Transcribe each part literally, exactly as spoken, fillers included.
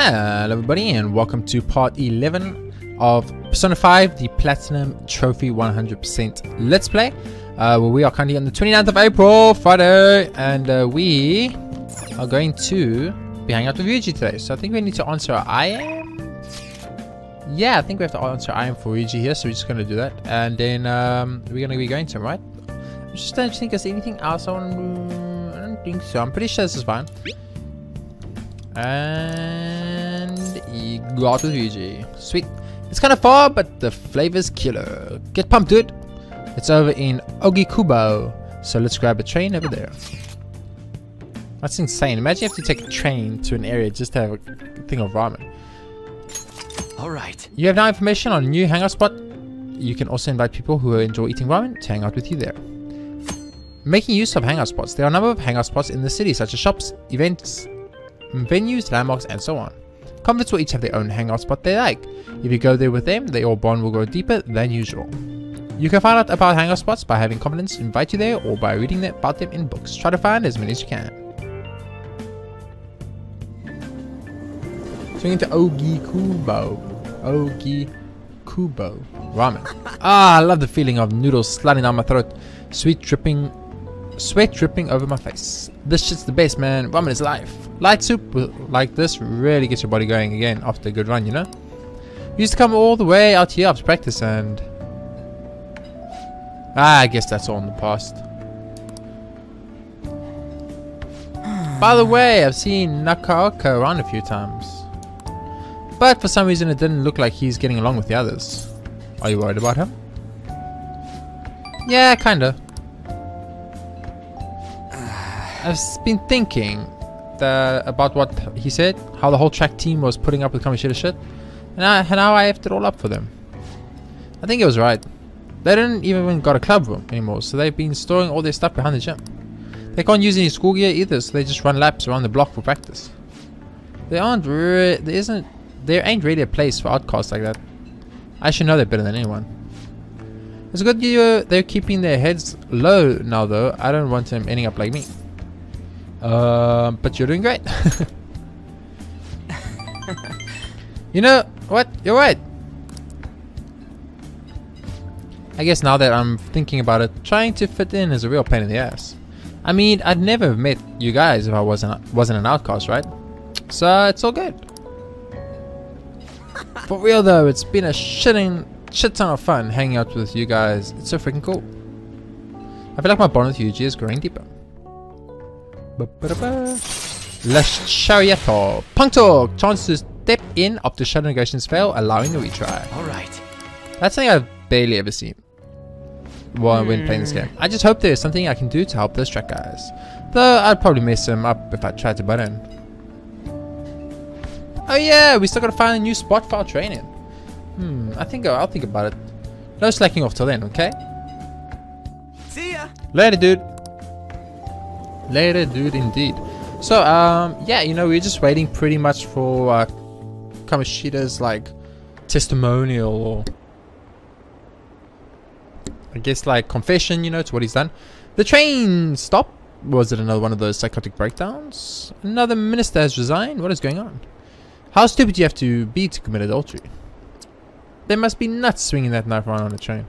Hello everybody and welcome to part eleven of Persona five, the Platinum Trophy one hundred percent Let's Play. Uh, well, we are currently on the twenty-ninth of April, Friday, and uh, we are going to be hanging out with Ryuji today. So I think we need to answer our I am. Yeah, I think we have to answer I am for Ryuji here, so we're just going to do that. And then um, we're going to be going to him, right? I just don't think there's anything else I want to do. I don't think so. I'm pretty sure this is fine. And you go out with Yuji. Sweet. It's kind of far, but the flavor's killer. Get pumped, dude. It's over in Ogikubo. So let's grab a train over there. That's insane. Imagine you have to take a train to an area just to have a thing of ramen. Alright. You have now information on a new hangout spot. You can also invite people who enjoy eating ramen to hang out with you there. Making use of hangout spots. There are a number of hangout spots in the city, such as shops, events, venues, landmarks, and so on. Converts will each have their own hangout spot they like. If you go there with them, your bond will grow deeper than usual. You can find out about hangout spots by having confidants invite you there or by reading about them in books. Try to find as many as you can. So we're into Ogikubo. Ogikubo. Ramen. Ah, I love the feeling of noodles sliding down my throat. Sweet dripping. Sweat dripping over my face. This shit's the best, man. Ramen is life. Light soup like this really gets your body going again after a good run, you know? You used to come all the way out here after practice and... Ah, I guess that's all in the past. By the way, I've seen Nakaoka around a few times. But for some reason it didn't look like he's getting along with the others. Are you worried about him? Yeah, kinda. I've been thinking the, about what he said, how the whole track team was putting up with Kamoshida shit, and I, now I have it all up for them. I think he was right. They didn't even got a club room anymore, so they've been storing all their stuff behind the gym. They can't use any school gear either, so they just run laps around the block for practice. There aren't re there isn't there ain't really a place for outcasts like that. I should know that better than anyone. It's good you they're keeping their heads low now though. I don't want them ending up like me. Uh, but you're doing great. You know what? You're right. I guess now that I'm thinking about it, trying to fit in is a real pain in the ass. I mean, I'd never have met you guys if I wasn't wasn't an outcast, right? So it's all good. For real though, it's been a shitting shit ton of fun hanging out with you guys. It's so freaking cool. I feel like my bond with Yuji is growing deeper. Lasciato. Punk talk. Chance to step in after shadow negotiations fail, allowing a retry. Alright. That's something I've barely ever seen while mm. when playing this game. I just hope there's something I can do to help those track guys. Though I'd probably mess them up if I tried to butt in. Oh yeah, we still gotta find a new spot for our training. Hmm, I think I'll think about it. No slacking off till then, okay? See ya. Later, dude. Later, dude, indeed. So, um, yeah, you know, we're just waiting pretty much for uh, Kamoshida's, like, testimonial or, I guess, like, confession, you know, to what he's done. The train stop. Was it another one of those psychotic breakdowns? Another minister has resigned? What is going on? How stupid do you have to be to commit adultery? They must be nuts swinging that knife around on the train.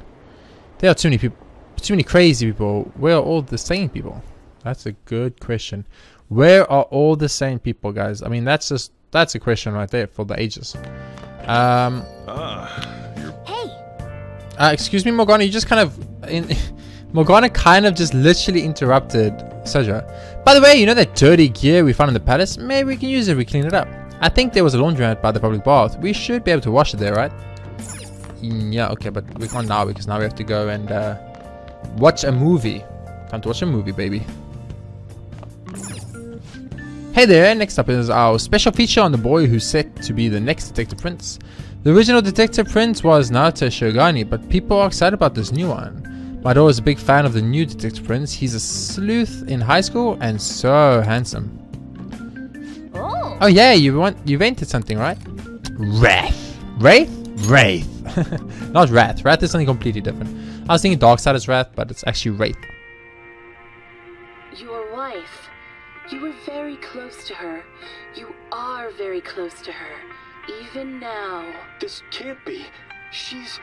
There are too many people, too many crazy people. Where are all the sane people? That's a good question. Where are all the same people, guys? I mean, that's just that's a question right there for the ages. Um, uh, hey. Uh, excuse me, Morgana. You just kind of in, Morgana kind of just literally interrupted Sajra. By the way, you know that dirty gear we found in the palace? Maybe we can use it if we clean it up. I think there was a laundromat by the public bath. We should be able to wash it there, right? Yeah. Okay, but we can't now because now we have to go and uh, watch a movie. Time to watch a movie, baby. Hey there, next up is our special feature on the boy who's set to be the next Detective Prince. The original Detective Prince was Naota Shirogane, but people are excited about this new one. My daughter is a big fan of the new Detective Prince. He's a sleuth in high school and so handsome. Oh, oh yeah, you want you rented something, right? Wraith. Wraith? Wraith. Not Wrath. Wrath is something completely different. I was thinking Darkseid is Wrath, but it's actually Wraith. Your wife. You were very close to her. You are very close to her. Even now. This can't be. She's...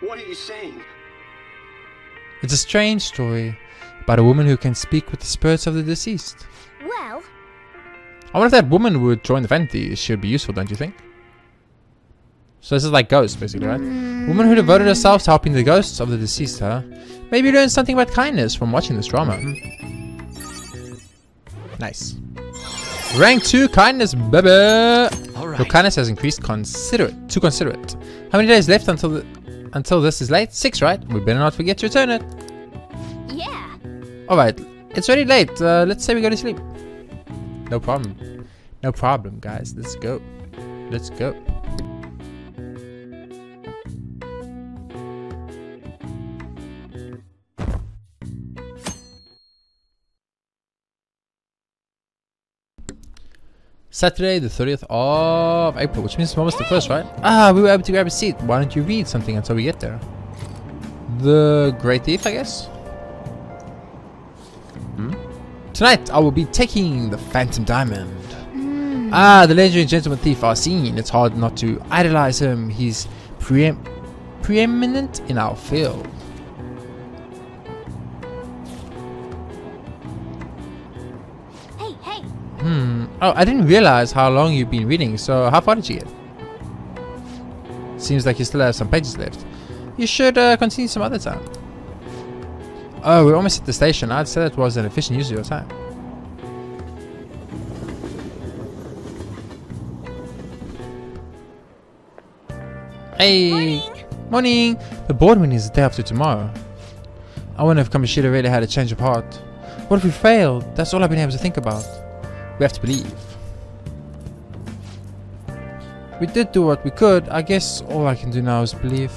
What are you saying? It's a strange story about a woman who can speak with the spirits of the deceased. Well... I wonder if that woman would join the Vanity. She would be useful, don't you think? So this is like ghosts, basically, right? Mm. Woman who devoted herself to helping the ghosts of the deceased, huh? Maybe learn something about kindness from watching this drama. Nice. Rank two, kindness, baby! Right. Your kindness has increased considerate, to considerate. How many days left until the, until this is late? Six, right? We better not forget to return it. Yeah. Alright, it's already late. Uh, let's say we go to sleep. No problem. No problem, guys. Let's go. Let's go. Saturday, the thirtieth of April, which means it's almost the first, right? Ah, we were able to grab a seat. Why don't you read something until we get there? The Great Thief, I guess? Hmm? Tonight, I will be taking the Phantom Diamond. Mm. Ah, the legendary gentleman thief are seen. It's hard not to idolize him. He's preem preeminent in our field. Hey, hey. Hmm. Oh, I didn't realize how long you've been reading, so how far did you get? Seems like you still have some pages left. You should uh, continue some other time. Oh, we're almost at the station. I'd say that was an efficient use of your time. Hey! Morning! Morning! The board meeting is the day after tomorrow. I wonder if Kamoshida really had a change of heart. What if we failed? That's all I've been able to think about. We have to believe. We did do what we could. I guess all I can do now is believe.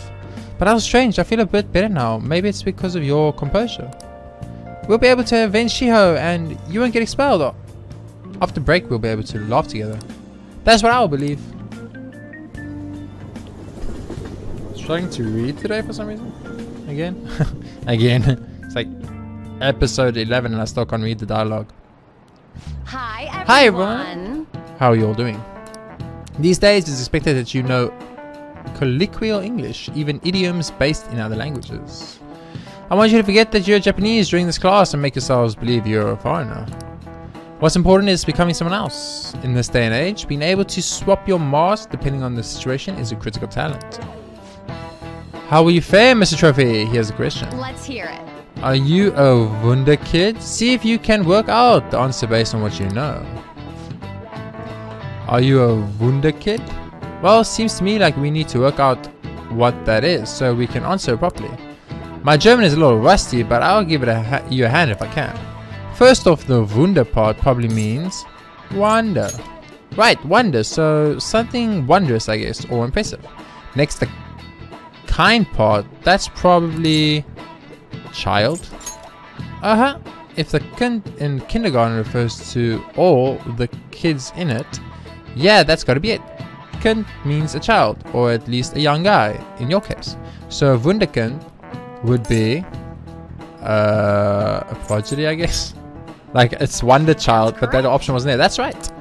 But that was strange. I feel a bit better now. Maybe it's because of your composure. We'll be able to avenge Shiho and you won't get expelled. After break, we'll be able to laugh together. That's what I'll believe. I'm struggling to read today for some reason. Again. Again. It's like episode eleven and I still can't read the dialogue. Hi everyone. Hi everyone! How are you all doing? These days it's expected that you know colloquial English, even idioms based in other languages. I want you to forget that you're Japanese during this class and make yourselves believe you're a foreigner. What's important is becoming someone else. In this day and age, being able to swap your mask depending on the situation is a critical talent. How will you fare, Mister Trophy? Here's the question. Let's hear it. Are you a wunderkid? See if you can work out the answer based on what you know. Are you a wunderkid? Well, seems to me like we need to work out what that is so we can answer it properly. My German is a little rusty, but I'll give it a ha you a hand if I can. First off, the wunder part probably means wonder. Right, wonder, so something wondrous, I guess, or impressive. Next, the kind part, that's probably... child? Uh-huh. If the kind in kindergarten refers to all the kids in it, yeah, that's gotta be it. Kind means a child, or at least a young guy, in your case. So wunderkind would be uh, a prodigy, I guess. Like, it's wonder child, but that option wasn't there. That's right.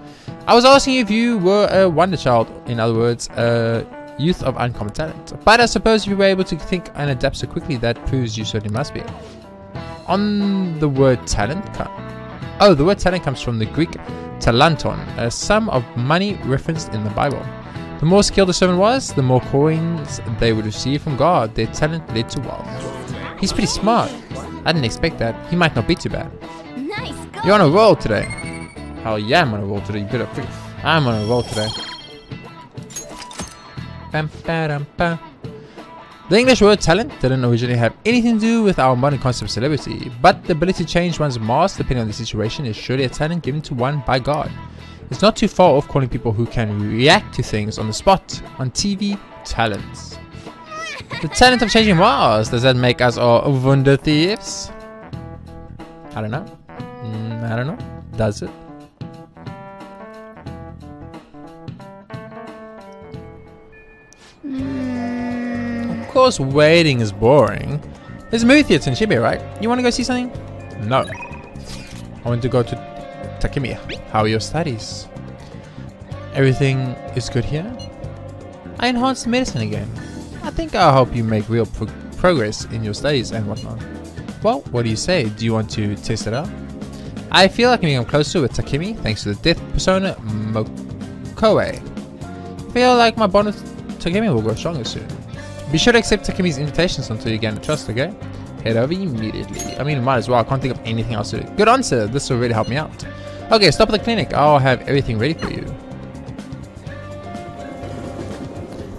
I was asking if you were a wonder child, in other words, uh, youth of uncommon talent. But I suppose if you were able to think and adapt so quickly, that proves you certainly must be. On the word talent... Oh, the word talent comes from the Greek talanton, a sum of money referenced in the Bible. The more skilled a servant was, the more coins they would receive from God. Their talent led to wealth. He's pretty smart. I didn't expect that. He might not be too bad. Nice, you're on a roll today. Hell yeah, I'm on a roll today. You better freak. I'm on a roll today. The English word talent didn't originally have anything to do with our modern concept of celebrity, but the ability to change one's mask depending on the situation is surely a talent given to one by God. It's not too far off calling people who can react to things on the spot on T V talents. The talent of changing masks, does that make us all wunder thieves? I don't know. Mm, I don't know. Does it? Of course waiting is boring. There's a movie theater in Shibuya, right? You want to go see something? No. I want to go to Takemi, how are your studies? Everything is good here? I enhanced medicine again. I think I'll help you make real pro progress in your studies and whatnot. Well, what do you say? Do you want to test it out? I feel like I'm getting closer with Takemi thanks to the death persona Mokoe. I feel like my bond with Takemi will grow stronger soon. Be sure to accept Takemi's invitations until you gain the trust, okay? Head over immediately. I mean, might as well. I can't think of anything else to do. Good answer. This will really help me out. Okay, stop at the clinic. I'll have everything ready for you.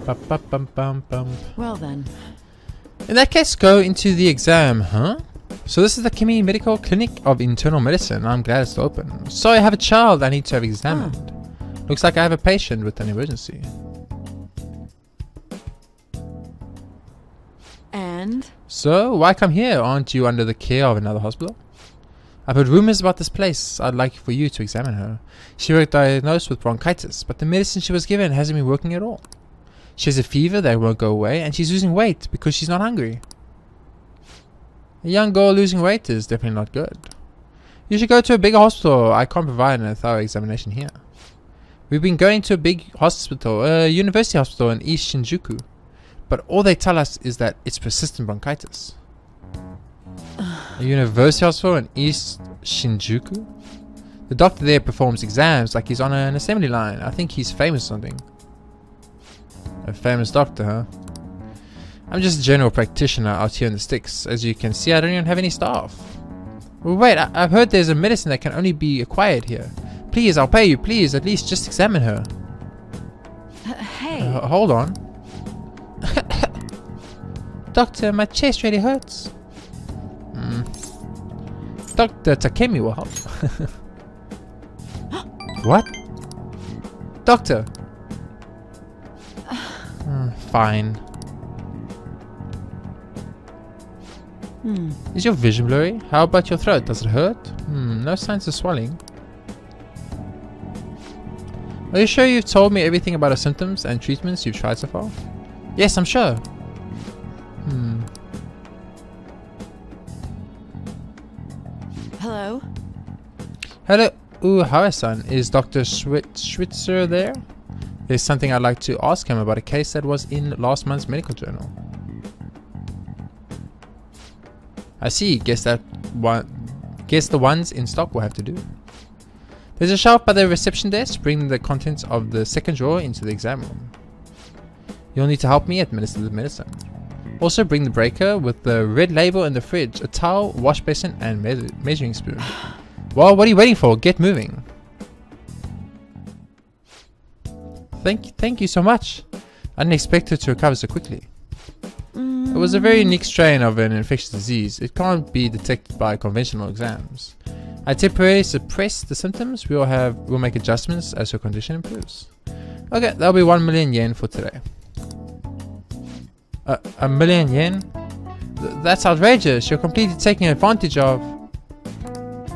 Bum, bum, bum, bum, bum. Well then. In that case, go into the exam, huh? So this is the Takemi Medical Clinic of Internal Medicine. I'm glad it's open. So I have a child I need to have examined. Ah. Looks like I have a patient with an emergency. And? So, why come here? Aren't you under the care of another hospital? I've heard rumors about this place. I'd like for you to examine her. She was diagnosed with bronchitis, but the medicine she was given hasn't been working at all. She has a fever that won't go away, and she's losing weight because she's not hungry. A young girl losing weight is definitely not good. You should go to a bigger hospital. I can't provide a thorough examination here. We've been going to a big hospital, a university hospital in East Shinjuku. But all they tell us is that it's persistent bronchitis. A university hospital in East Shinjuku? The doctor there performs exams like he's on an assembly line. I think he's famous or something. A famous doctor, huh? I'm just a general practitioner out here in the sticks. As you can see, I don't even have any staff. Well, wait, I I've heard there's a medicine that can only be acquired here. Please, I'll pay you. Please, at least just examine her. Uh, hey. Uh, hold on. Doctor, my chest really hurts. Mm. Doctor Takemi will help. What? Doctor. mm, fine. Hmm. Is your vision blurry? How about your throat? Does it hurt? Hmm, no signs of swelling. Are you sure you've told me everything about her symptoms and treatments you've tried so far? Yes, I'm sure. Hmm. Hello? Hello, Uhawa-san. Is Doctor Schwitzer there? There's something I'd like to ask him about a case that was in last month's medical journal. I see. Guess that one. Guess the ones in stock will have to do. There's a shelf by the reception desk. Bring the contents of the second drawer into the exam room. You'll need to help me administer the medicine. Also, bring the breaker with the red label in the fridge, a towel, wash basin, and me measuring spoon. Well, what are you waiting for? Get moving. Thank you, thank you so much. I didn't expect her to recover so quickly. Mm. It was a very unique strain of an infectious disease. It can't be detected by conventional exams. I temporarily suppress the symptoms. We'll have we'll make adjustments as her condition improves. Okay, that'll be one million yen for today. Uh, a million yen? Th that's outrageous. You're completely taking advantage of.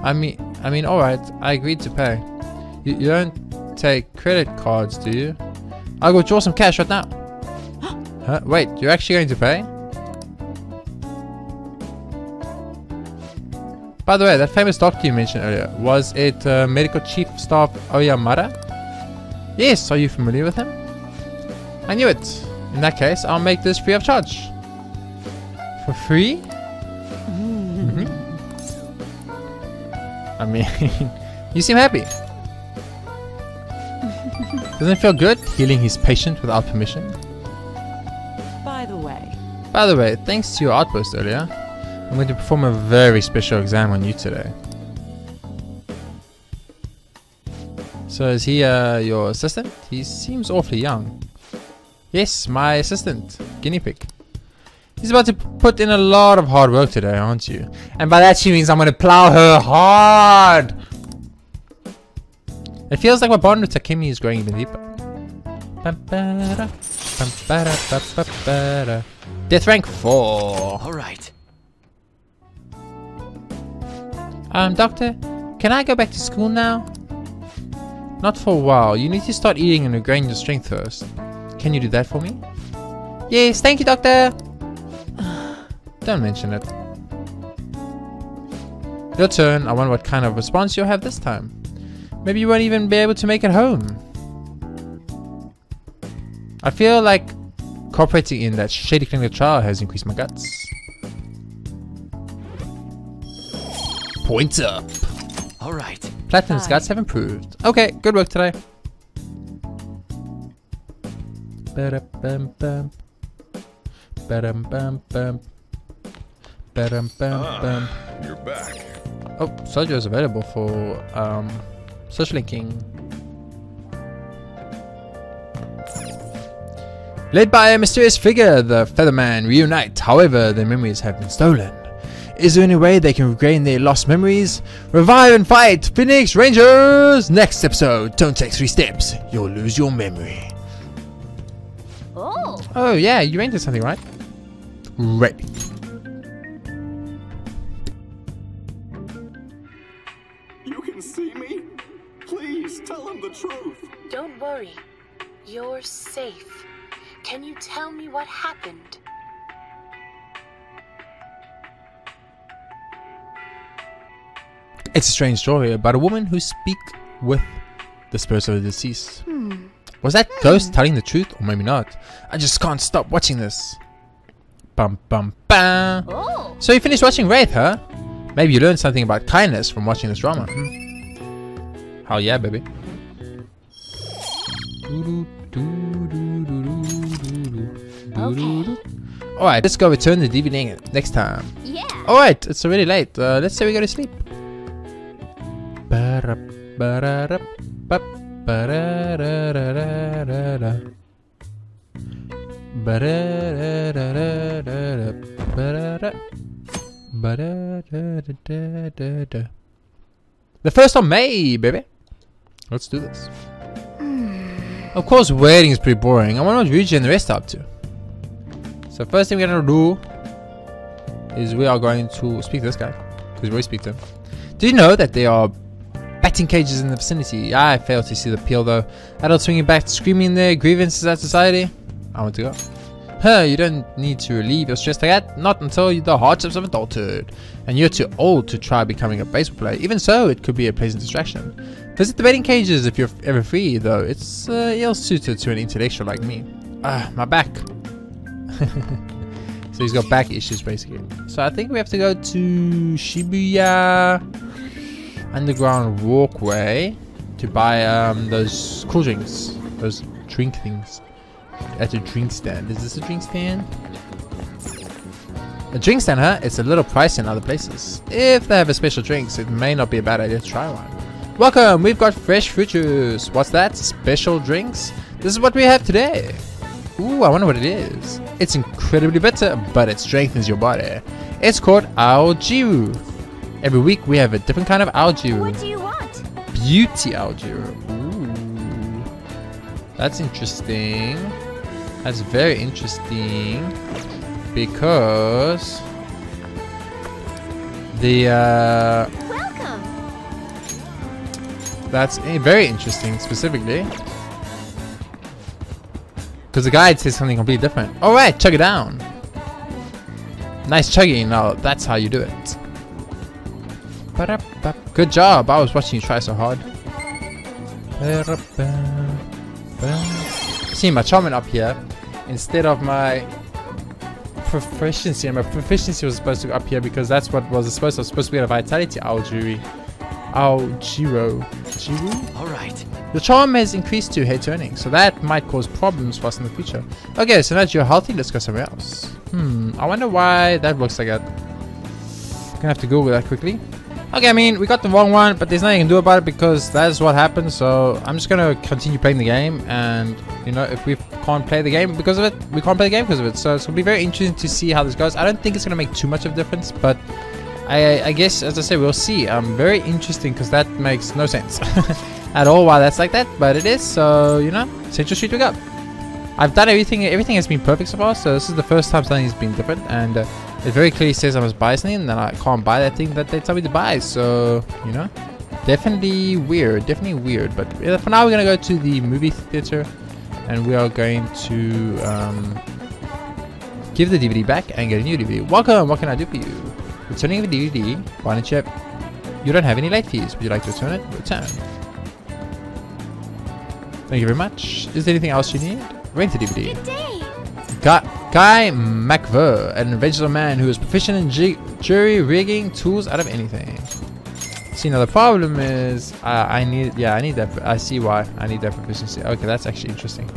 I mean, I mean, all right. I agreed to pay. You, you don't take credit cards, do you? I'll go draw some cash right now. Huh? Wait, you're actually going to pay? By the way, that famous doctor you mentioned earlier, was it uh, Medical Chief Staff Oyamada? Yes. Are you familiar with him? I knew it. In that case, I'll make this free of charge. For free? Mm-hmm. I mean, you seem happy. Doesn't it feel good healing his patient without permission? By the way. By the way, thanks to your outburst earlier, I'm going to perform a very special exam on you today. So is he uh, your assistant? He seems awfully young. Yes, my assistant, guinea pig. He's about to put in a lot of hard work today, aren't you? And by that she means I'm gonna plow her hard. It feels like my bond with Takemi is growing even deeper. Death rank four. All right. Um, doctor, can I go back to school now? Not for a while. You need to start eating and regain your strength first. Can you do that for me? Yes, thank you, doctor. Don't mention it. Your turn. I wonder what kind of response you'll have this time. Maybe you won't even be able to make it home. I feel like cooperating in that shady clinical trial has increased my guts. Points up. All right. Platinum's guts have improved. Okay, good work today. Ba-da-bum-bum. Ba-dum-bum-bum. Ba-dum-bum-bum. Ah, you're back. Oh, Sajra is available for um, social linking. Led by a mysterious figure, the Featherman reunite. However, their memories have been stolen. Is there any way they can regain their lost memories? Revive and fight Phoenix Rangers! Next episode, don't take three steps. You'll lose your memory. Oh, oh yeah, you entered something, right? Right. You can see me? Please tell him the truth. Don't worry. You're safe. Can you tell me what happened? It's a strange story about a woman who speaks with the spirits of the deceased. Hmm. Was that hmm. ghost telling the truth, or maybe not? I just can't stop watching this. Bum bum bam. Oh. So you finished watching Wraith, huh? Maybe you learned something about kindness from watching this drama. Hmm. Hell yeah, baby. Doo-doo. Okay. Alright, let's go return the D V D next time. Yeah. Alright, it's already late. Uh, let's say we go to sleep. The first of May, baby. Let's do this. Of course, waiting is pretty boring. I wonder what Ryuji and the rest are up to. So first thing we're gonna do is we are going to speak to this guy, because we already speak to him. Did you know that there are batting cages in the vicinity? I fail to see the appeal though. Adults swinging back, screaming their grievances at society. I want to go. Huh, you don't need to relieve your stress like that. Not until the hardships of adulthood. And you're too old to try becoming a baseball player. Even so, it could be a pleasant distraction. Visit the batting cages if you're ever free, though. It's uh, ill-suited to an intellectual like me. Ah, uh, my back. So he's got back issues, basically. So I think we have to go to Shibuya Underground Walkway to buy um, those cool drinks. Those drink things. At a drink stand. Is this a drink stand? A drink stand, huh? It's a little pricey in other places. If they have a special drinks, it may not be a bad idea to try one. Welcome! We've got fresh fruit juice. What's that? Special drinks? This is what we have today. Ooh, I wonder what it is. It's incredibly bitter, but it strengthens your body. It's called aojiru. Every week we have a different kind of aojiru. What do you want? Beauty aojiru. Ooh. That's interesting. That's very interesting because the uh welcome. That's very interesting specifically because the guide says something completely different. All right, chug it down. Nice chugging. Now that's how you do it. Good job. I was watching you try so hard. See my charming up here. Instead of my proficiency, and my proficiency was supposed to go up here because that's what was supposed to, was supposed to be a vitality aojiru. Aojiru. Jiru? Alright. Your charm has increased to head turning, so that might cause problems for us in the future. Okay, so now that you're healthy, let's go somewhere else. Hmm, I wonder why that works like that. Gonna have to Google that quickly. Okay, I mean, we got the wrong one, but there's nothing you can do about it because that's what happened, so I'm just gonna continue playing the game, and, you know, if we can't play the game because of it, we can't play the game because of it, so it's gonna be very interesting to see how this goes. I don't think it's gonna make too much of a difference, but I, I guess, as I say, we'll see. Um, very interesting, because that makes no sense at all why that's like that, but it is, so, you know, Central Street we go. I've done everything, everything has been perfect so far, so this is the first time something has been different, and... Uh, it very clearly says I must buy something and then I can't buy that thing that they tell me to buy, so, you know, definitely weird, definitely weird, but for now we're going to go to the movie theater and we are going to um, give the D V D back and get a new D V D. Welcome, what can I do for you? Returning the D V D, buy and chip. You don't have any late fees, would you like to return it? Return. Thank you very much. Is there anything else you need? Rent a D V D. Good day. Ka Kai McVer, an adventurer man who is proficient in jury rigging tools out of anything. See, now the problem is uh, I need, yeah, I need that. I see why I need that proficiency. Okay, that's actually interesting.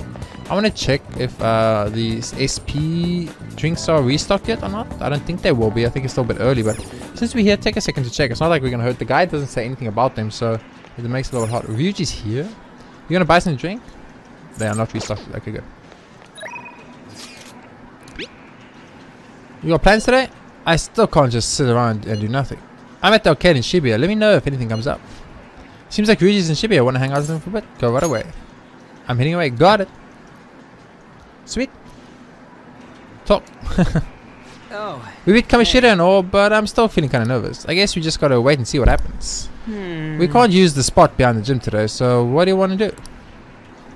I want to check if uh, these S P drinks are restocked yet or not. I don't think they will be. I think it's still a bit early, but since we're here, take a second to check. It's not like we're gonna hurt. The guy doesn't say anything about them, so it makes it a little hard. Ryuji's here. You gonna buy some drink? They are not restocked. Okay, good. You got plans today? I still can't just sit around and do nothing. I'm at the arcade in Shibuya. Let me know if anything comes up. Seems like Ryuji's in Shibuya. Want to hang out with him for a bit? Go right away. I'm heading away. Got it. Sweet. Talk. Oh. We beat Kamoshida and all, but I'm still feeling kind of nervous. I guess we just gotta wait and see what happens. Hmm. We can't use the spot behind the gym today, so what do you want to do?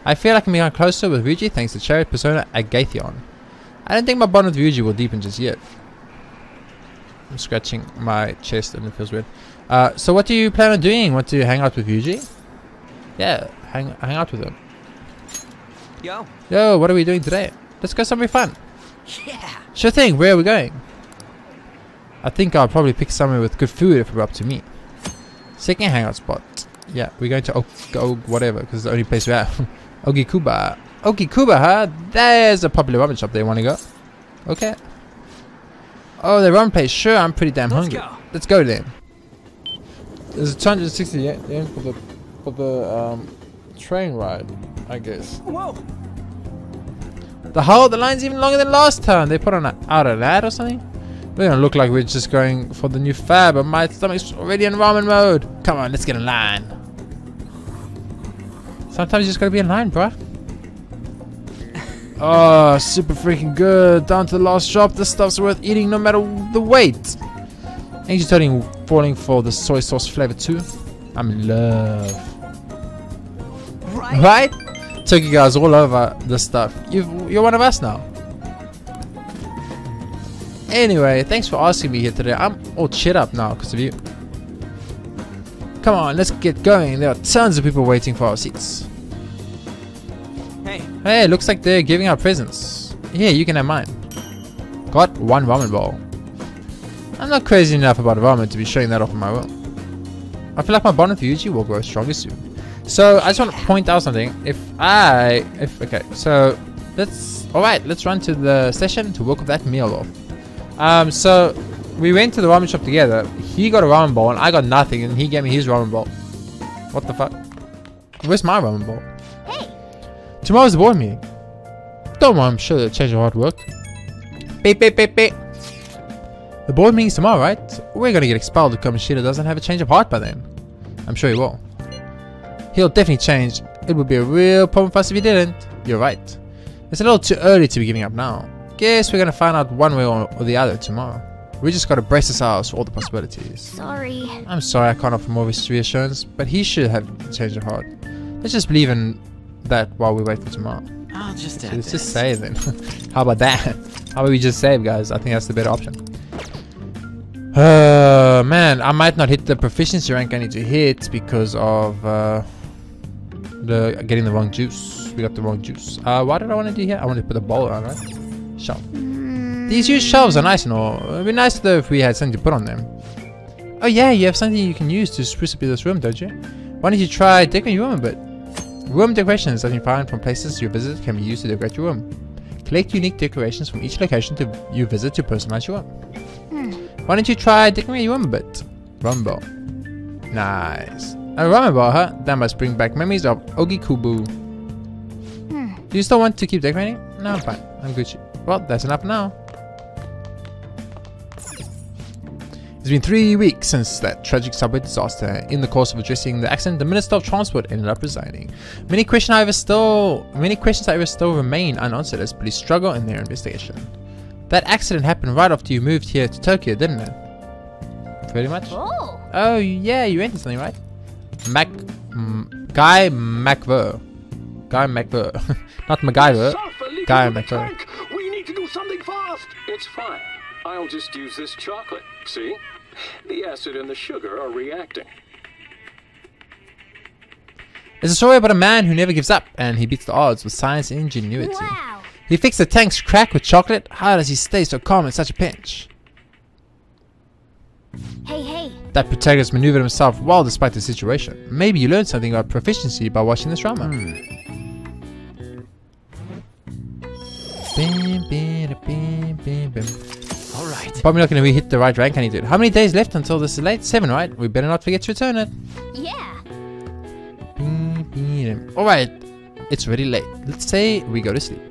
I feel like I'm getting closer with Ryuji thanks to Chariot Persona Agatheon. I don't think my bond with Ryuji will deepen just yet. I'm scratching my chest and it feels weird. Uh, so what do you plan on doing? Want to hang out with Ryuji? Yeah, hang hang out with him. Yo. Yo, what are we doing today? Let's go somewhere fun. Yeah. Sure thing, where are we going? I think I'll probably pick somewhere with good food if it were up to me. Second hangout spot. Yeah, we're going to O, o whatever, because it's the only place we have. Ogikubo. Ogikubo, huh? There's a popular ramen shop there. Want to go? Okay. Oh, the ramen place. Sure, I'm pretty damn Let's hungry. Go. Let's go then. There's a two hundred sixty yen for the for the um, train ride, I guess. Whoa! The whole the line's even longer than last time. They put on an outer lad or something. We don't look like we're just going for the new fab, but my stomach's already in ramen mode. Come on, let's get in line. Sometimes you just gotta be in line, bruh. Oh, super freaking good. Down to the last drop. This stuff's worth eating no matter the weight. Ain't you totally falling for the soy sauce flavor too? I'm in love. Right? Right? Took you guys all over this stuff. You've, you're one of us now. Anyway, thanks for asking me here today. I'm all cheered up now because of you. Come on, let's get going. There are tons of people waiting for our seats. Hey, looks like they're giving out presents. Yeah, you can have mine. Got one ramen bowl. I'm not crazy enough about ramen to be showing that off on my own. I feel like my bond with Yuji will grow stronger soon. So I just want to point out something. If I, if okay, so let's all right. Let's run to the station to work with that meal off. Um, so we went to the ramen shop together. He got a ramen bowl and I got nothing, and he gave me his ramen bowl. What the fuck? Where's my ramen bowl? Tomorrow's the board meeting. Don't worry, I'm sure they'll change your hard work. Beep, beep, beep, beep. The board meeting's tomorrow, right? We're gonna get expelled if Kamoshida doesn't have a change of heart by then. I'm sure he will. He'll definitely change. It would be a real problem for us if he didn't. You're right. It's a little too early to be giving up now. Guess we're gonna find out one way or the other tomorrow. We just gotta brace ourselves for all the possibilities. Sorry. I'm sorry I can't offer more reassurance, but he should have a change of heart. Let's just believe in that while we wait for tomorrow. I'll just Actually, let's this. just save then. How about that? How about we just save, guys? I think that's the better option. Uh, man, I might not hit the proficiency rank I need to hit because of uh, the getting the wrong juice. We got the wrong juice. Uh, what did I want to do here? I want to put a bowl on, right? Shelf. Mm. These used shelves are nice and all. It'd be nice though if we had something to put on them. Oh yeah, you have something you can use to spruce up this room, don't you? Why don't you try decorating your room a bit? Room decorations that you find from places you visit can be used to decorate your room. Collect unique decorations from each location to you visit to personalize your room. Hmm. Why don't you try decorating your room a bit? Ramen bowl. Nice. A ramen bowl, huh? That must bring back memories of Ogikubo. Hmm. Do you still want to keep decorating? No, I'm fine. I'm Gucci. Well, that's enough now. It's been three weeks since that tragic subway disaster. In the course of addressing the accident, the Minister of Transport ended up resigning. Many questions, however, still many questions, however, still remain unanswered as police struggle in their investigation. That accident happened right after you moved here to Tokyo, didn't it? Pretty much. Oh, oh yeah, you entered something, right? Mac, mm, Guy McVer, Guy McVer, not MacGyver. Guy McVer. We need to do something fast. It's fine. I'll just use this chocolate. See? The acid and the sugar are reacting. It's a story about a man who never gives up, and he beats the odds with science and ingenuity. Wow. He fixed the tank's crack with chocolate. How does he stay so calm in such a pinch? Hey, hey. That protagonist maneuvered himself well despite the situation. Maybe you learned something about proficiency by watching this drama. Mm. Bim, bim, bim, bim, bim. All right. Probably not going to hit the right rank I need to. How many days left until this is late? Seven, right? We better not forget to return it. Yeah. Bim, bim. All right. It's already late. Let's say we go to sleep.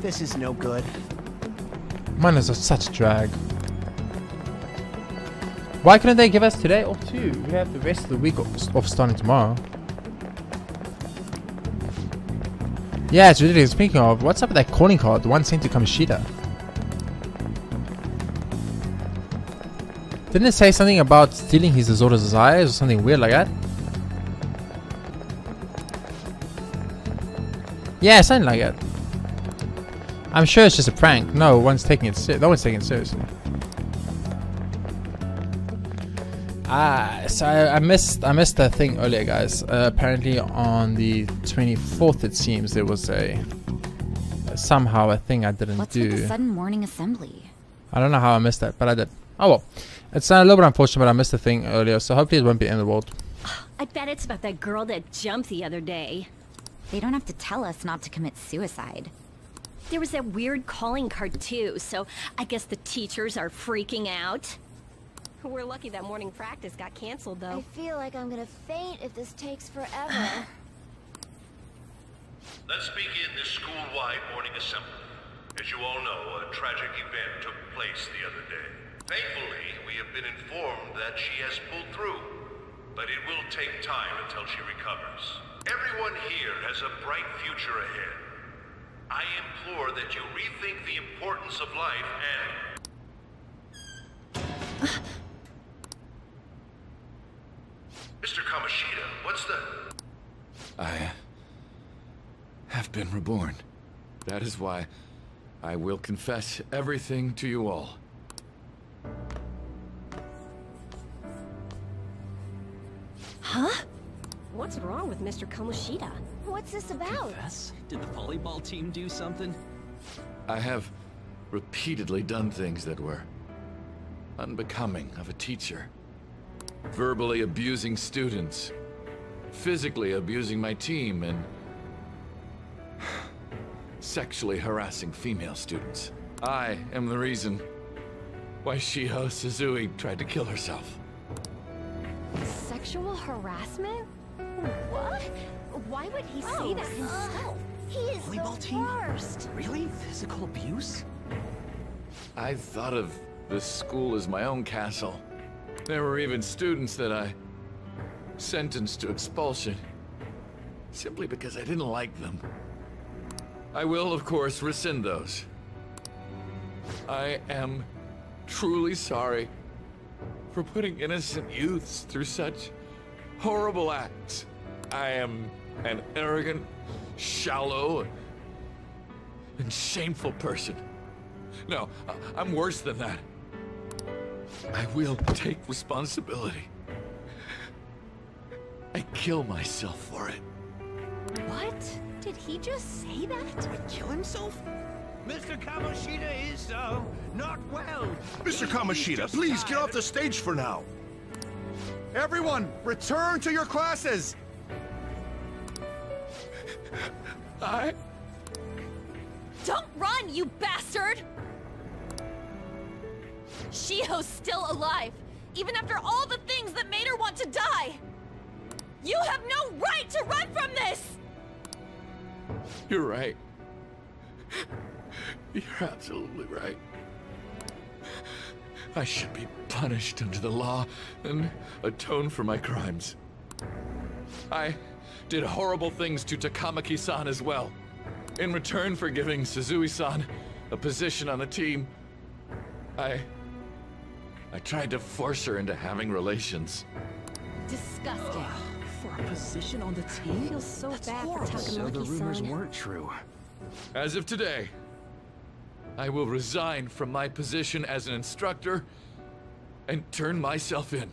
This is no good. Miners are such a drag. Why couldn't they give us today off too? We have the rest of the week off, off starting tomorrow. Yeah, it's ridiculous. Speaking of, what's up with that calling card? The one sent to Kamoshida. Didn't it say something about stealing his disorder's desires or something weird like that? Yeah, something like that. I'm sure it's just a prank. No one's taking it ser- no one's taking it seriously. Ah, so I, I missed I missed that thing earlier, guys. Uh, apparently on the twenty-fourth, it seems there was a uh, somehow a thing I didn't What's do. What's with the sudden morning assembly? I don't know how I missed that, but I did. Oh well, it's a little bit unfortunate, but I missed the thing earlier, so hopefully it won't be in the world. I bet it's about that girl that jumped the other day. They don't have to tell us not to commit suicide. There was that weird calling card too, so I guess the teachers are freaking out. We're lucky that morning practice got canceled though. I feel like I'm gonna faint if this takes forever. Let's begin this school-wide morning assembly. As you all know, a tragic event took place the other day. Thankfully, we have been informed that she has pulled through, but it will take time until she recovers. Everyone here has a bright future ahead. I implore that you rethink the importance of life and... Mister Kamoshida, what's the... I... have been reborn. That is why I will confess everything to you all. Huh? What's wrong with Mister Kamoshida? What's this about? Confess? Did the volleyball team do something? I have repeatedly done things that were unbecoming of a teacher. Verbally abusing students, physically abusing my team, and sexually harassing female students. I am the reason why Shiho Suzui tried to kill herself. Sexual harassment? What? Why would he oh, say that himself? Uh, he is Volleyball the team? worst. Really? Physical abuse? I thought of this school as my own castle. There were even students that I sentenced to expulsion simply because I didn't like them. I will, of course, rescind those. I am truly sorry for putting innocent youths through such horrible acts. I am an arrogant, shallow, and shameful person. No, I'm worse than that. I will take responsibility. I kill myself for it. What? Did he just say that? Would kill himself? Mister Kamoshida is, uh, not well. Mister Kamoshida, please get off the stage for now. Everyone, return to your classes. I... Don't run, you bastard! Shiho's still alive, even after all the things that made her want to die! You have no right to run from this! You're right. You're absolutely right. I should be punished under the law and atone for my crimes. I... did horrible things to Takamaki-san as well. In return for giving Suzui-san a position on the team, I... I tried to force her into having relations. Disgusting. For a position on the team? I feel so That's bad horrible. for Takamaki-san. So the rumors weren't true. As of today, I will resign from my position as an instructor and turn myself in.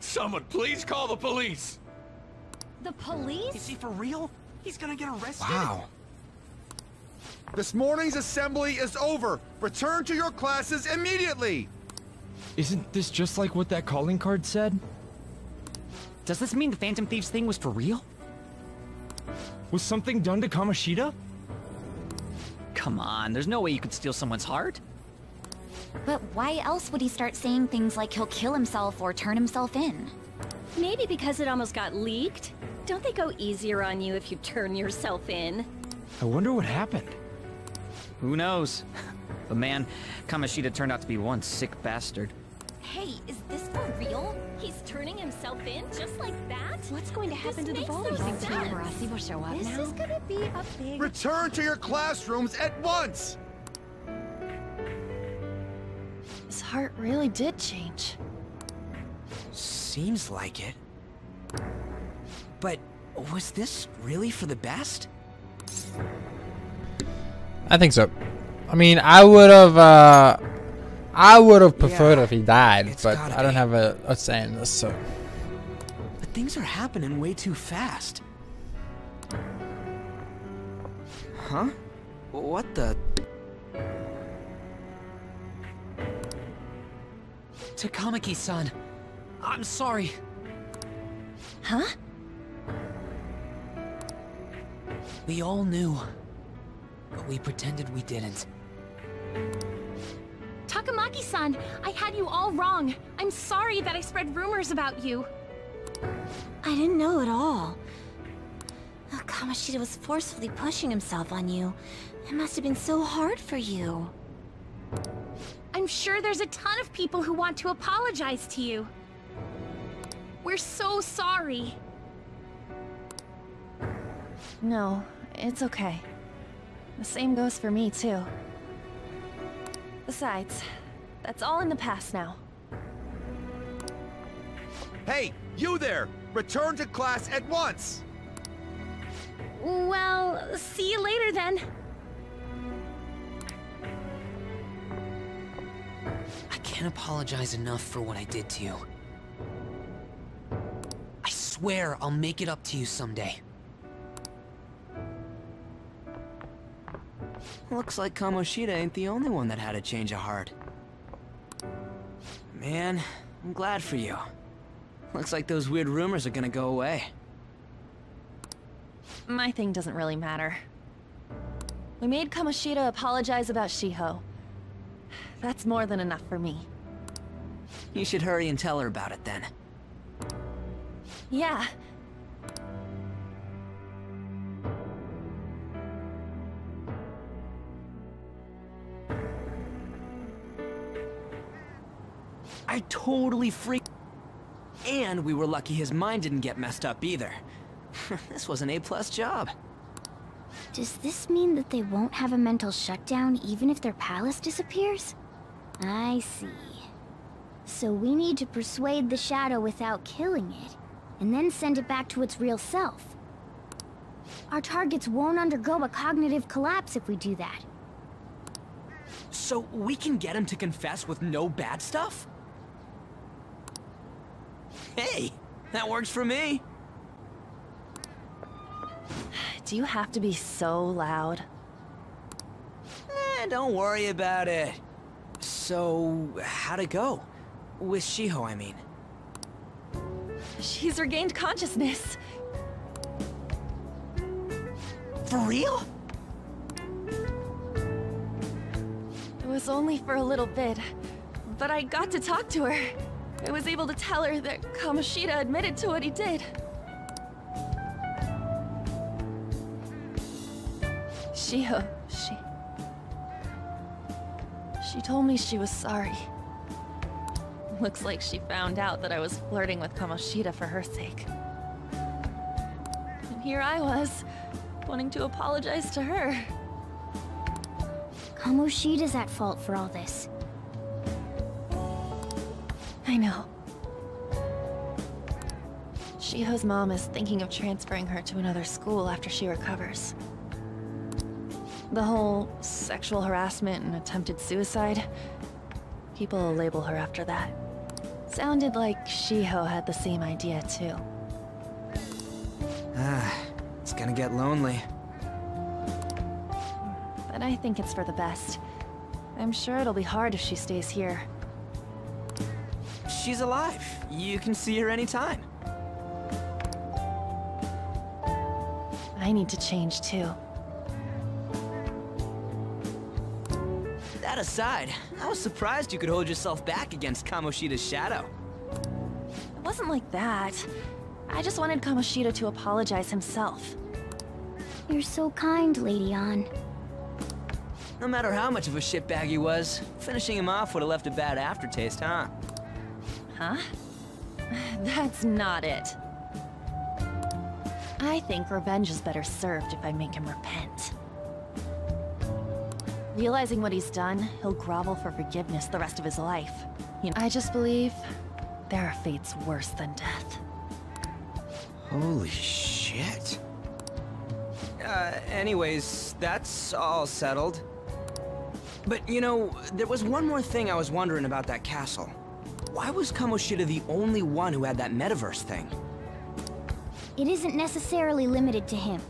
Someone please call the police! The police? Is he for real? He's gonna get arrested? Wow. This morning's assembly is over. Return to your classes immediately! Isn't this just like what that calling card said? Does this mean the Phantom Thieves thing was for real? Was something done to Kamoshida? Come on, there's no way you could steal someone's heart. But why else would he start saying things like he'll kill himself or turn himself in? Maybe because it almost got leaked? Don't they go easier on you if you turn yourself in? I wonder what happened. Who knows? But man, Kamoshida turned out to be one sick bastard. Hey, is this for real? He's turning himself in just like that? What's going to happen this to the bowling team? Murasi will show up this now. This is gonna be a big... Return to your classrooms at once! His heart really did change. Seems like it. But was this really for the best? I think so. I mean, I would have, uh, I would have preferred yeah, if he died, but I don't be. have a, a say in this, so. But things are happening way too fast. Huh? What the? Takamaki-san, I'm sorry. Huh? We all knew, but we pretended we didn't. Takamaki-san, I had you all wrong. I'm sorry that I spread rumors about you. I didn't know at all. Oh, Kamoshida was forcefully pushing himself on you. It must have been so hard for you. I'm sure there's a ton of people who want to apologize to you. We're so sorry. No. It's okay. The same goes for me, too. Besides, that's all in the past now. Hey, you there! Return to class at once! Well, see you later then. I can't apologize enough for what I did to you. I swear I'll make it up to you someday. Looks like Kamoshida ain't the only one that had a change of heart. Man, I'm glad for you. Looks like those weird rumors are gonna go away. My thing doesn't really matter. We made Kamoshida apologize about Shiho. That's more than enough for me. You should hurry and tell her about it then. Yeah. I totally freaked. And we were lucky his mind didn't get messed up either. This was an A plus job. Does this mean that they won't have a mental shutdown even if their palace disappears? I see. So we need to persuade the shadow without killing it, and then send it back to its real self. Our targets won't undergo a cognitive collapse if we do that. So we can get him to confess with no bad stuff? Hey, that works for me. Do you have to be so loud? Eh, don't worry about it. So, how'd it go? With Shiho, I mean. She's regained consciousness. For real? It was only for a little bit, but I got to talk to her. I was able to tell her that Kamoshida admitted to what he did. Shiho, she... She told me she was sorry. Looks like she found out that I was flirting with Kamoshida for her sake. And here I was, wanting to apologize to her. Kamoshida's at fault for all this. I know. Shiho's mom is thinking of transferring her to another school after she recovers. The whole sexual harassment and attempted suicide, people will label her after that. Sounded like Shiho had the same idea too. Ah, it's gonna get lonely. But I think it's for the best. I'm sure it'll be hard if she stays here. She's alive. You can see her anytime. I need to change too. That aside, I was surprised you could hold yourself back against Kamoshida's shadow. It wasn't like that. I just wanted Kamoshida to apologize himself. You're so kind, Lady Ann. No matter how much of a shitbag he was, finishing him off would have left a bad aftertaste, huh? Huh? That's not it. I think revenge is better served if I make him repent. Realizing what he's done, he'll grovel for forgiveness the rest of his life. You know, I just believe there are fates worse than death. Holy shit. Uh, anyways, that's all settled. But, you know, there was one more thing I was wondering about that castle. Why was Kamoshida the only one who had that metaverse thing? It isn't necessarily limited to him.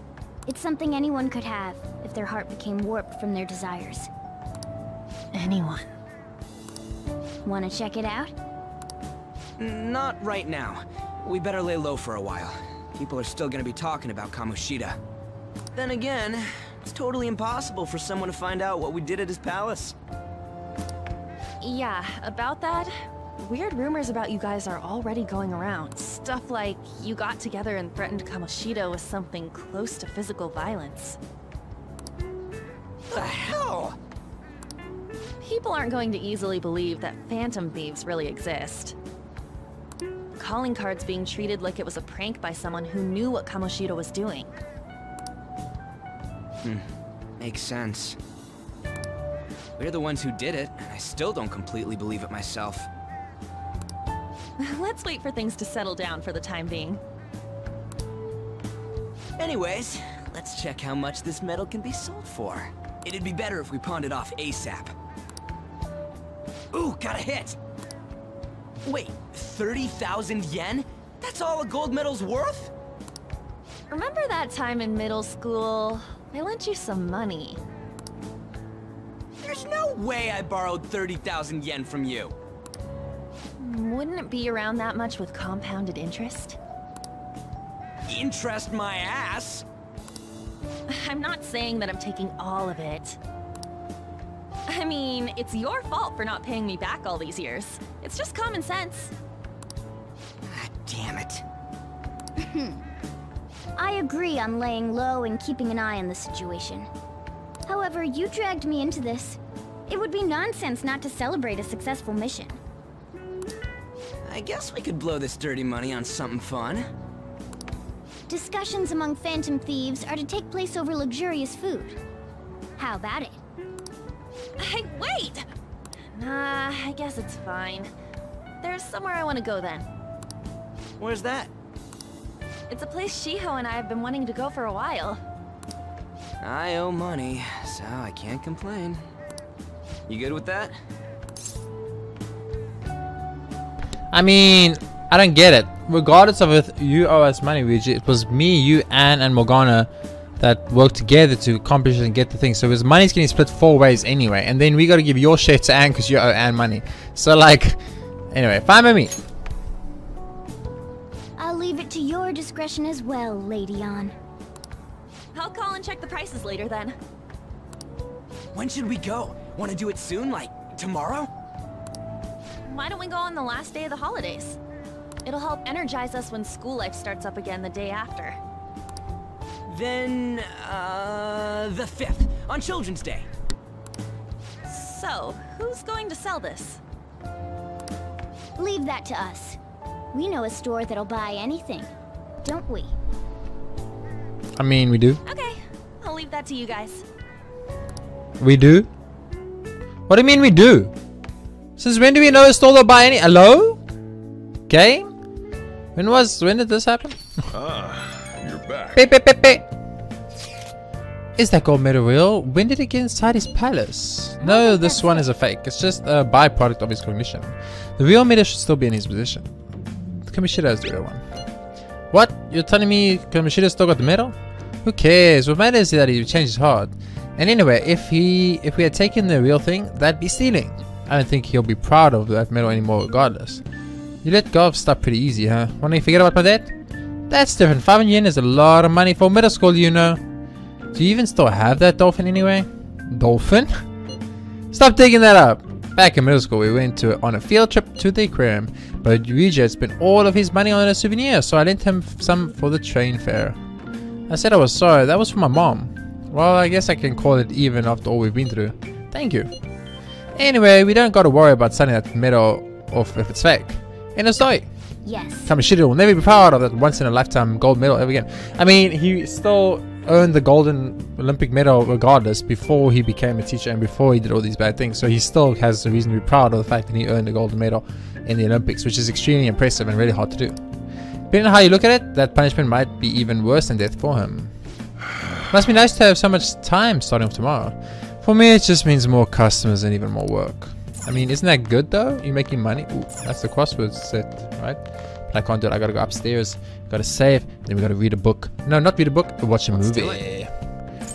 It's something anyone could have, if their heart became warped from their desires. Anyone. Wanna check it out? Not right now. We better lay low for a while. People are still gonna be talking about Kamoshida. Then again, it's totally impossible for someone to find out what we did at his palace. Yeah, about that, weird rumors about you guys are already going around. Stuff like you got together and threatened Kamoshida with something close to physical violence. The hell? People aren't going to easily believe that phantom thieves really exist. Calling cards being treated like it was a prank by someone who knew what Kamoshida was doing. Hmm. Makes sense. We're the ones who did it, and I still don't completely believe it myself. Let's wait for things to settle down for the time being. Anyways, let's check how much this metal can be sold for. It'd be better if we pawned it off ASAP. Ooh, got a hit! Wait, thirty thousand yen? That's all a gold medal's worth? Remember that time in middle school? I lent you some money. There's no way I borrowed thirty thousand yen from you. Wouldn't it be around that much with compounded interest? Interest my ass! I'm not saying that I'm taking all of it. I mean, it's your fault for not paying me back all these years. It's just common sense. Ah, damn it. I agree on laying low and keeping an eye on the situation. However, you dragged me into this. It would be nonsense not to celebrate a successful mission. I guess we could blow this dirty money on something fun. Discussions among phantom thieves are to take place over luxurious food. How about it? Hey, wait! Nah, I guess it's fine. There's somewhere I want to go then. Where's that? It's a place Shiho and I have been wanting to go for a while. I owe money, so I can't complain. You good with that? I mean, I don't get it. Regardless of if you owe us money, Ryuji, it was me, you, Ann, and Morgana that worked together to accomplish and get the thing. So his money's getting split four ways anyway, and then we got to give your share to Ann because you owe Ann money. So like, anyway, fine by me. I'll leave it to your discretion as well, Lady Ann. I'll call and check the prices later then. When should we go? Want to do it soon, like tomorrow? Why don't we go on the last day of the holidays? It'll help energize us when school life starts up again the day after. Then, uh, the fifth, on Children's Day. So, who's going to sell this? Leave that to us. We know a store that'll buy anything, don't we? I mean, we do. Okay, I'll leave that to you guys. We do? What do you mean we do? Since when do we know a store that'll buy any? Hello? Okay. When was when did this happen? Ah, you're back. Beep, beep, beep, beep. Is that gold medal real? When did he get inside his palace? No, this one is a fake. It's just a byproduct of his cognition. The real medal should still be in his position. Kamoshida is the real one. What? You're telling me Kamoshida still got the medal? Who cares? What matters is that he changed his heart. And anyway, if he if we had taken the real thing, that'd be stealing. I don't think he'll be proud of that medal anymore regardless. You let go of stuff pretty easy, huh? Wanna forget about my dad? That's different. five hundred yen is a lot of money for middle school, you know. Do you even still have that dolphin anyway? Dolphin? Stop digging that up! Back in middle school, we went to on a field trip to the aquarium, but Yuji had spent all of his money on a souvenir, so I lent him some for the train fare. I said I was sorry, that was for my mom. Well, I guess I can call it even after all we've been through. Thank you. Anyway, we don't gotta worry about selling that medal off if it's fake. End of story. Yes. Kamoshida will never be proud of that once in a lifetime gold medal ever again. I mean, he still earned the golden Olympic medal regardless before he became a teacher and before he did all these bad things, so he still has a reason to be proud of the fact that he earned a golden medal in the Olympics, which is extremely impressive and really hard to do. Depending on how you look at it, that punishment might be even worse than death for him. Must be nice to have so much time starting off tomorrow. For me, it just means more customers and even more work. I mean, isn't that good though? You're making money. Ooh, that's the crossword set, right? But I can't do it. I gotta go upstairs, gotta save, then we gotta read a book. No, not read a book, but watch a movie.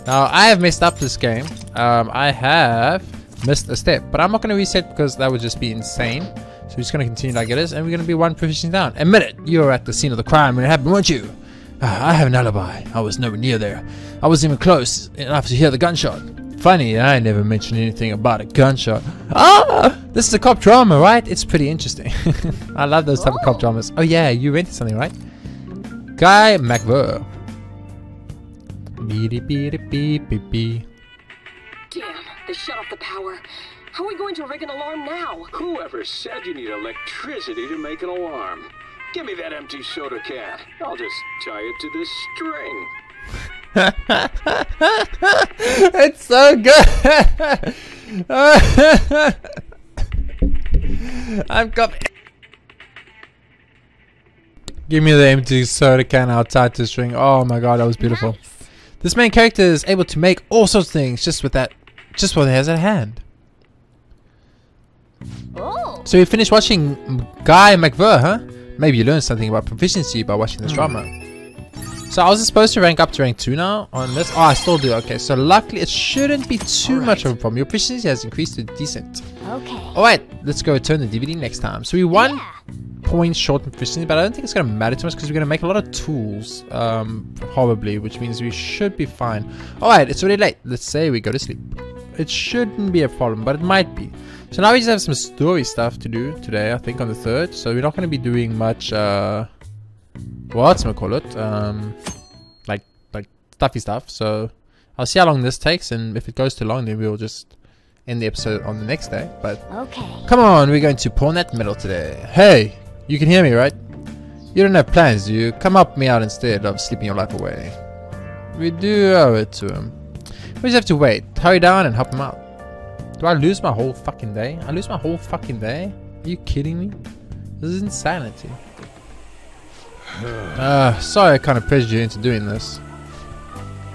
Now, I have messed up this game. Um, I have missed a step, but I'm not gonna reset because that would just be insane. So we're just gonna continue like it is, and we're gonna be one proficiency down. Admit it, you were at the scene of the crime when it happened, weren't you? Ah, I have an alibi. I was nowhere near there. I wasn't even close enough to hear the gunshot. Funny, I never mentioned anything about a gunshot. Ah! This is a cop drama, right? It's pretty interesting. I love those type oh. of cop dramas. Oh yeah, you rented something, right? Guy McVer. Beep, beep, beep, beep, beep. Damn, they shut off the power. How are we going to rig an alarm now? Whoever said you need electricity to make an alarm? Give me that empty soda can. I'll just tie it to this string. It's so good. I'm coming. Give me the empty soda can outside the string. Oh my god, that was beautiful. Nice. This main character is able to make all sorts of things just with that, just what he has at hand. Oh. So you finished watching Guy McVer, huh? Maybe you learned something about proficiency by watching this mm. drama. So I was supposed to rank up to rank two now on this. Oh, I still do. Okay, so luckily it shouldn't be too much of a problem. Your proficiency has increased to decent. Okay. Alright, let's go return the D V D next time. So we one yeah. point short in proficiency, but I don't think it's going to matter too much because we're going to make a lot of tools, um, probably, which means we should be fine. Alright, it's already late. Let's say we go to sleep. It shouldn't be a problem, but it might be. So now we just have some story stuff to do today, I think, on the third. So we're not going to be doing much... Uh, what's gonna call it? Um, like like stuffy stuff. So I'll see how long this takes, and if it goes too long, then we'll just end the episode on the next day. But okay, come on, we're going to pawn that medal today. Hey, you can hear me, right? You don't have plans, do you? Come help me out instead of sleeping your life away. We do owe it to him. We just have to wait. Hurry down and help him out. Do I lose my whole fucking day? I lose my whole fucking day? Are you kidding me? This is insanity. Uh, sorry I kind of pressured you into doing this.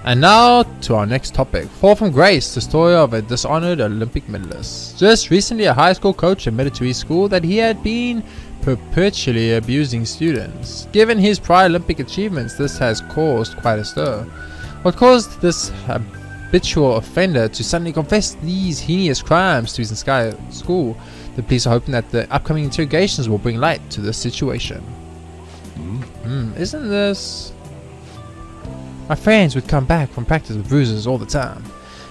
And now to our next topic. Fall from Grace, the story of a dishonored Olympic medalist. Just recently a high school coach admitted to his school that he had been perpetually abusing students. Given his prior Olympic achievements, this has caused quite a stir. What caused this habitual offender to suddenly confess these heinous crimes to his entire school? The police are hoping that the upcoming interrogations will bring light to this situation. Mm, isn't this... My friends would come back from practice with bruises all the time.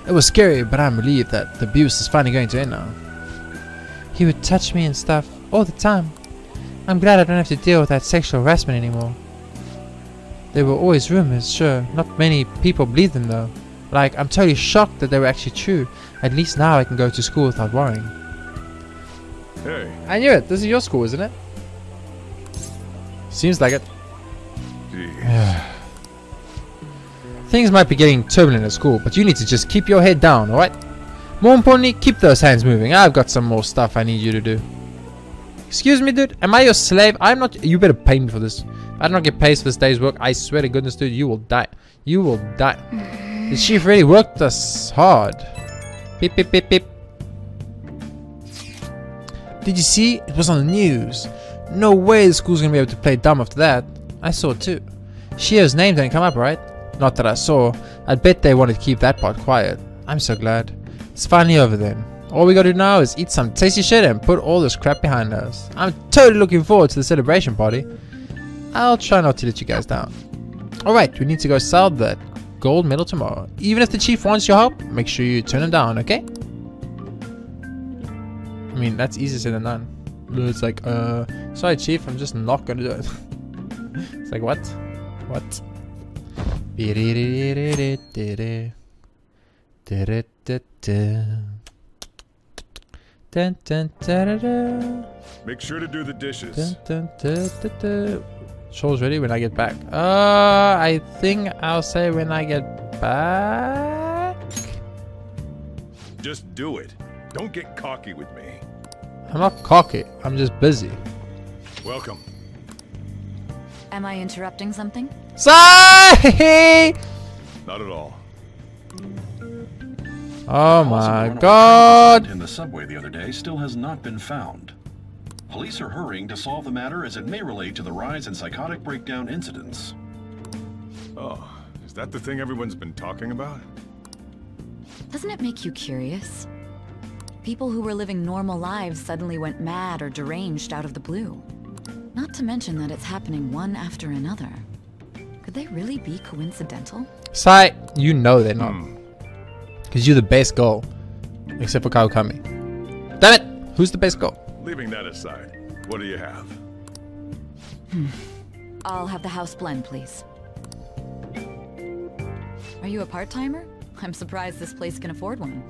It was scary, but I'm relieved that the abuse is finally going to end now. He would touch me and stuff all the time. I'm glad I don't have to deal with that sexual harassment anymore. There were always rumors, sure. Not many people believed them though. Like, I'm totally shocked that they were actually true. At least now I can go to school without worrying. Hey. I knew it. This is your school, isn't it? Seems like it. Things might be getting turbulent at school, but you need to just keep your head down, alright? More importantly, keep those hands moving. I've got some more stuff I need you to do. Excuse me, dude. Am I your slave? I'm not. You better pay me for this. I don't get paid for this day's work. I swear to goodness, dude, you will die. You will die. The chief really worked us hard. Beep, beep, beep, beep. Did you see? It was on the news. No way the school's gonna be able to play dumb after that. I saw it too. Shio's name didn't come up, right? Not that I saw. I bet they wanted to keep that part quiet. I'm so glad. It's finally over then. All we gotta do now is eat some tasty shit and put all this crap behind us. I'm totally looking forward to the celebration party. I'll try not to let you guys down. Alright, we need to go sell that gold medal tomorrow. Even if the chief wants your help, make sure you turn him down, okay? I mean, that's easier said than done. It's like, uh, sorry chief, I'm just not gonna do it. It's like, what? What? Make sure to do the dishes. Show's ready when I get back. Uh, I think I'll say when I get back. Just do it. Don't get cocky with me. I'm not cocky. I'm just busy. Welcome. Am I interrupting something? Sorry! Not at all. Oh my god! In the subway the other day still has not been found. Police are hurrying to solve the matter as it may relate to the rise in psychotic breakdown incidents. Oh, is that the thing everyone's been talking about? Doesn't it make you curious? People who were living normal lives suddenly went mad or deranged out of the blue. Not to mention that it's happening one after another. Could they really be coincidental? Sai, you know they're not. Because mm. you're the best goal. Except for Kawakami. Damn it! Who's the best goal? Leaving that aside, what do you have? Hmm. I'll have the house blend, please. Are you a part-timer? I'm surprised this place can afford one.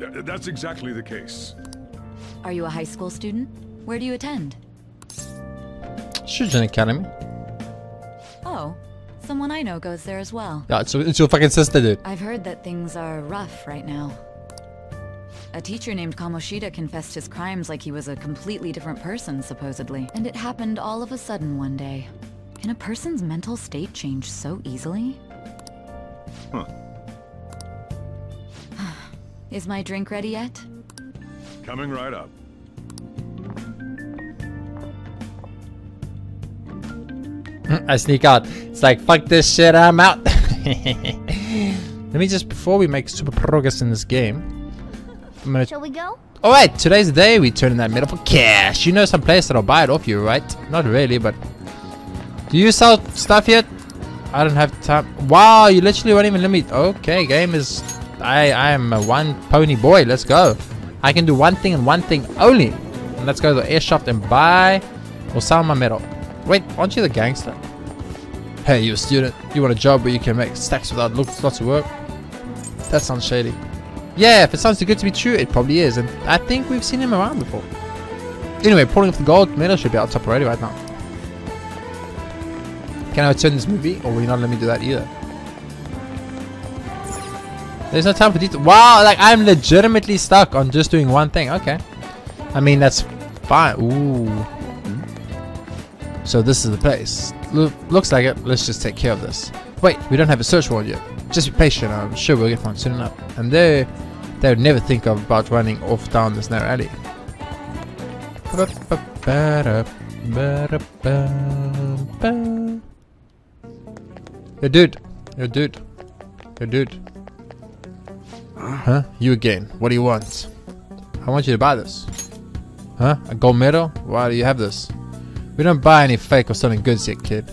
That's exactly the case. Are you a high school student? Where do you attend? Shujin Academy. Oh, someone I know goes there as well. Yeah, it's, it's your fucking sister, dude. I've heard that things are rough right now. A teacher named Kamoshida confessed his crimes like he was a completely different person, supposedly. And it happened all of a sudden one day. Can a person's mental state change so easily? Huh. Is my drink ready yet? Coming right up. I sneak out. It's like, fuck this shit, I'm out. Let me just, before we make super progress in this game, I'm gonna... Shall we go? Alright, today's the day we turn in that medal for cash. You know some place that'll buy it off you, right? Not really, but... Do you sell stuff yet? I don't have time. Wow, you literally won't even let me... Okay, game is... I I am a one pony boy. Let's go. I can do one thing and one thing only. And let's go to the air shop and buy or sell my medal. Wait, aren't you the gangster? Hey, you're a student. You want a job where you can make stacks without lots of work? That sounds shady. Yeah, if it sounds too good to be true, it probably is. And I think we've seen him around before. Anyway, pulling off the gold medal should be out top already right now. Can I return this movie? Or will you not let me do that either? There's no time for detail. Wow, like I'm legitimately stuck on just doing one thing. Okay. I mean, that's fine. Ooh. So this is the place. L looks like it. Let's just take care of this. Wait, we don't have a search warrant yet. Just be patient. I'm sure we'll get one soon enough. And they, they would never think of about running off down this narrow alley. Yo, dude. Yo, dude. Yo, dude. Huh? You again. What do you want? I want you to buy this. Huh? A gold medal? Why do you have this? We don't buy any fake or selling goods yet, kid.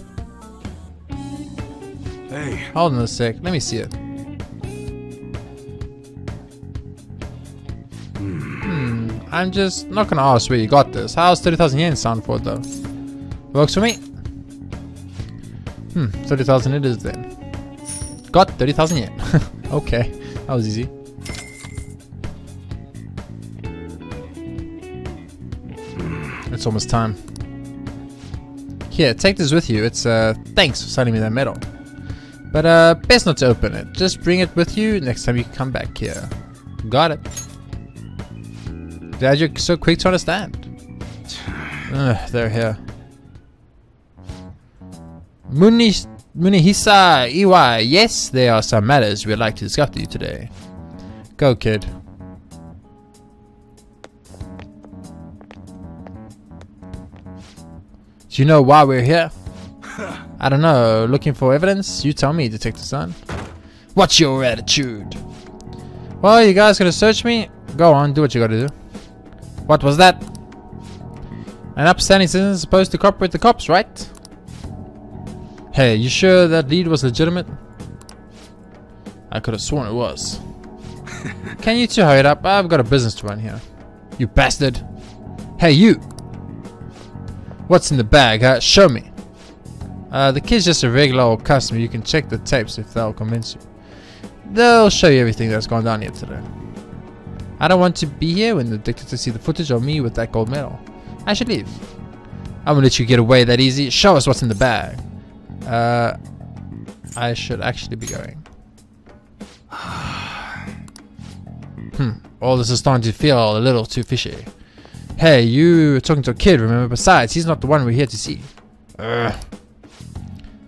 Hey. Hold on a sec. Let me see it. Hmm. I'm just not gonna ask where you got this. How's thirty thousand yen sound for it, though? Works for me. Hmm. thirty thousand it is then. Got thirty thousand yen. Okay. That was easy. It's almost time. Here, take this with you. It's uh, thanks for sending me that medal. But uh, best not to open it. Just bring it with you next time you come back here. Got it. Dad, you're so quick to understand. Ugh, they're here. Munihisa Iwai, yes, there are some matters we'd like to discuss with you today. Go, kid. Do you know why we're here? I don't know. Looking for evidence? You tell me, Detective-san. What's your attitude? Well, you guys gonna search me? Go on, do what you gotta do. What was that? An upstanding citizen is supposed to cooperate with the cops, right? Hey, you sure that lead was legitimate? I could have sworn it was. Can you two hurry it up? I've got a business to run here. You bastard! Hey, you! What's in the bag, huh? Show me! Uh, the kid's just a regular old customer. You can check the tapes if they'll convince you. They'll show you everything that's gone down here today. I don't want to be here when the dictator sees the footage of me with that gold medal. I should leave. I won't let you get away that easy. Show us what's in the bag. Uh, I should actually be going. Hmm. All this is starting to feel a little too fishy. Hey, you were talking to a kid, remember? Besides, he's not the one we're here to see. Ugh.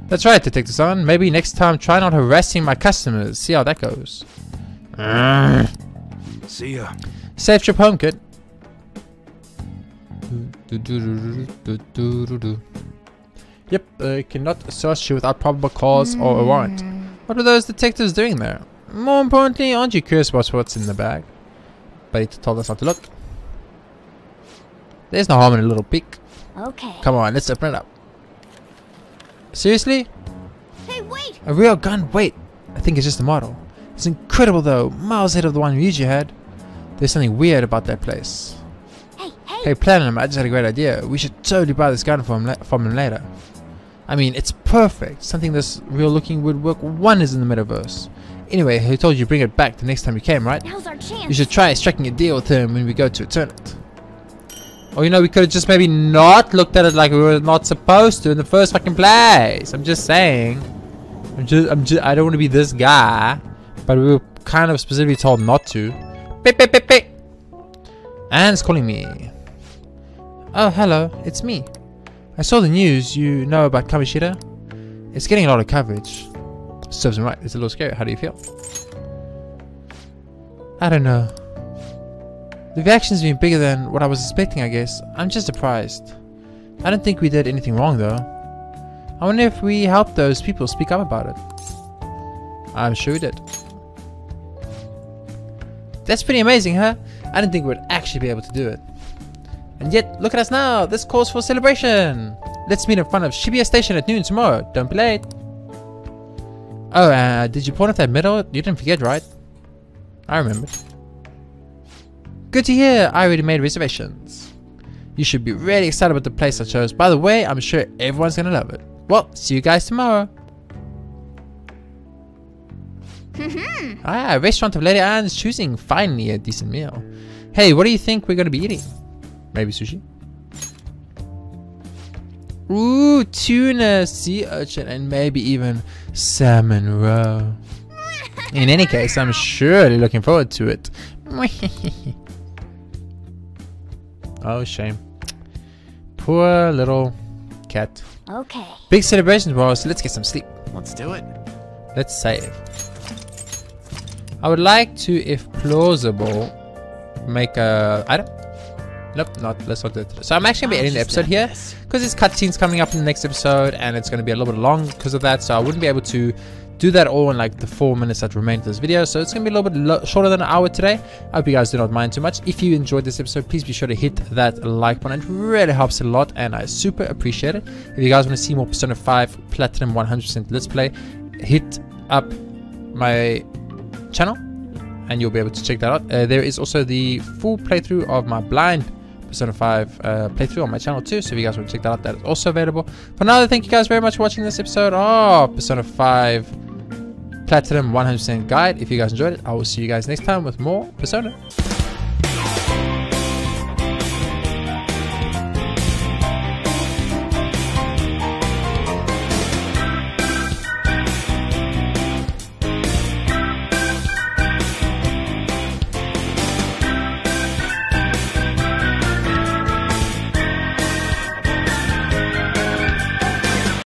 That's right, Detective-san. Maybe next time try not harassing my customers. See how that goes. Uh, See ya. Safe trip home, kid. Yep, they uh, cannot search you without probable cause or a warrant. What were those detectives doing there? More importantly, aren't you curious about what's in the bag? But he told us not to look. There's no harm in a little peek. Okay. Come on, let's open it up. Seriously? Hey, wait! A real gun? Wait! I think it's just a model. It's incredible though, miles ahead of the one Ryuji had. There's something weird about that place. Hey, hey! Hey, Platinum, I just had a great idea. We should totally buy this gun from him, from him later. I mean, it's perfect. Something this real looking would work wonders in the metaverse. Anyway, he told you to bring it back the next time you came, right? Now's our chance. You should try striking a deal with him when we go to return it. Or, you know, we could have just maybe not looked at it like we were not supposed to in the first fucking place. I'm just saying. I'm just, I'm just, I don't want to be this guy. But we were kind of specifically told not to. Beep, beep, beep, beep. Anne's calling me. Oh, hello. It's me. I saw the news. You know about Kamoshida? It's getting a lot of coverage. Serves him right. It's a little scary. How do you feel? I don't know. The reaction's been bigger than what I was expecting, I guess. I'm just surprised. I don't think we did anything wrong, though. I wonder if we helped those people speak up about it. I'm sure we did. That's pretty amazing, huh? I didn't think we would actually be able to do it. And yet, look at us now! This calls for celebration! Let's meet in front of Shibuya Station at noon tomorrow. Don't be late! Oh, uh, did you point at that medal? You didn't forget, right? I remembered. Good to hear. I already made reservations. You should be really excited about the place I chose. By the way, I'm sure everyone's gonna love it. Well, see you guys tomorrow. Ah, restaurant of Lady Anne's choosing. Finally, a decent meal. Hey, what do you think we're gonna be eating? Maybe sushi? Ooh, tuna, sea urchin, and maybe even salmon roe. In any case, I'm surely looking forward to it. Oh, shame. Poor little cat. Okay. Big celebration tomorrow, so let's get some sleep. Let's do it. Let's save. I would like to, if plausible, make a item. Nope, not. Let's not do it. So I'm actually going to be ending the episode here because this cutscene's coming up in the next episode and it's going to be a little bit long because of that. So I wouldn't be able to do that all in like the four minutes that remain to this video, so it's gonna be a little bit shorter than an hour today. I hope you guys do not mind too much. If you enjoyed this episode, please be sure to hit that like button. It really helps a lot and I super appreciate it. If you guys want to see more Persona five Platinum one hundred percent Let's Play, hit up my channel and you'll be able to check that out. Uh, there is also the full playthrough of my blind Persona five uh, playthrough on my channel too, so if you guys want to check that out, that is also available. For now, thank you guys very much for watching this episode of Persona five Platinum one hundred percent guide. If you guys enjoyed it, I will see you guys next time with more Persona.